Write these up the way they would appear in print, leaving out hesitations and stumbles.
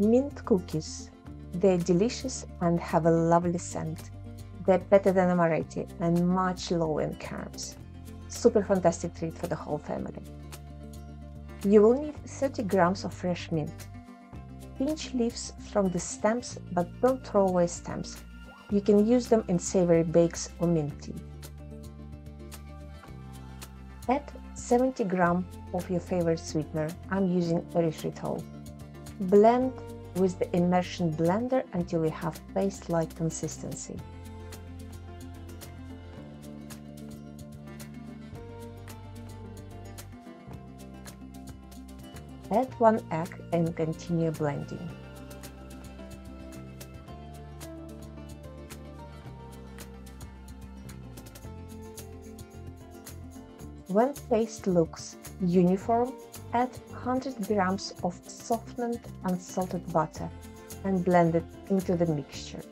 mint cookies. They're delicious and have a lovely scent. They're better than amaretti and much lower in carbs. Super fantastic treat for the whole family. You will need 30 grams of fresh mint. Pinch leaves from the stems, but don't throw away stems. You can use them in savory bakes or mint tea. Add 70 grams of your favorite sweetener. I'm using erythritol. Blend with the immersion blender until you have paste-like consistency. Add 1 egg and continue blending. When paste looks uniform, add 100 grams of softened and salted butter and blend it into the mixture.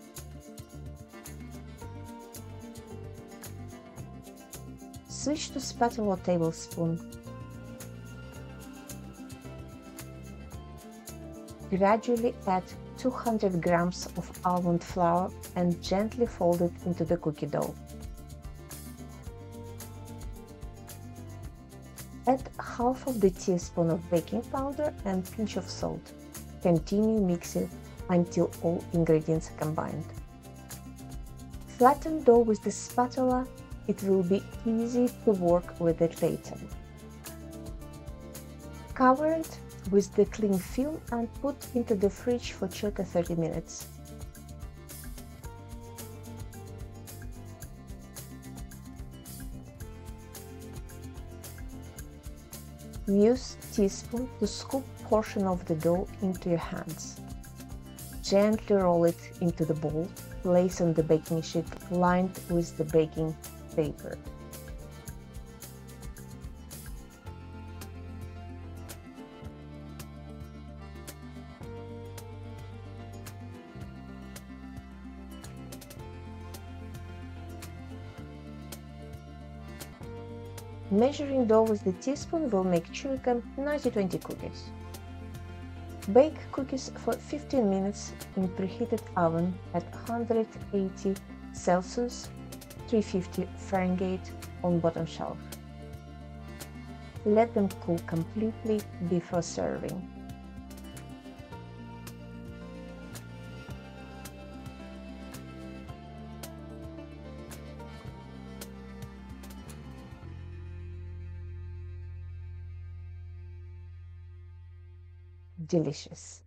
Switch to spatula or tablespoon. Gradually add 200 grams of almond flour and gently fold it into the cookie dough. Add half of the teaspoon of baking powder and pinch of salt. Continue mixing until all ingredients are combined. Flatten dough with the spatula. It will be easy to work with it later. Cover it with the cling film and put into the fridge for circa 30 minutes. Use teaspoon to scoop portion of the dough into your hands. Gently roll it into the bowl, place on the baking sheet lined with the baking paper. Measuring dough with the teaspoon will make circa 90-20 cookies. Bake cookies for 15 minutes in preheated oven at 180 Celsius, 350 Fahrenheit on bottom shelf. Let them cool completely before serving. Delicious.